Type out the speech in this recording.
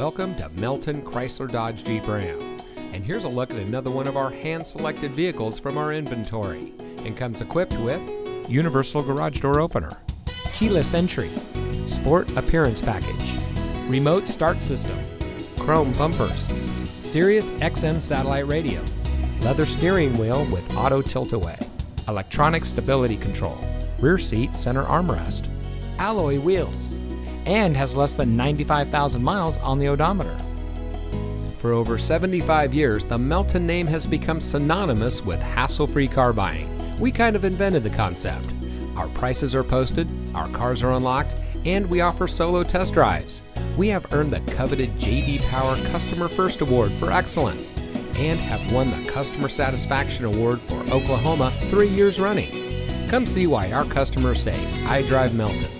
Welcome to Melton Chrysler Dodge Jeep Ram. And here's a look at another one of our hand-selected vehicles from our inventory, and comes equipped with Universal Garage Door Opener, Keyless Entry, Sport Appearance Package, Remote Start System, Chrome Bumpers, Sirius XM Satellite Radio, Leather Steering Wheel with Auto Tilt-Away, Electronic Stability Control, Rear Seat Center Armrest, Alloy Wheels, and has less than 95,000 miles on the odometer. For over 75 years, the Melton name has become synonymous with hassle-free car buying. We kind of invented the concept. Our prices are posted, our cars are unlocked, and we offer solo test drives. We have earned the coveted JD Power Customer First Award for Excellence, and have won the Customer Satisfaction Award for Oklahoma 3 years running. Come see why our customers say, "I drive Melton."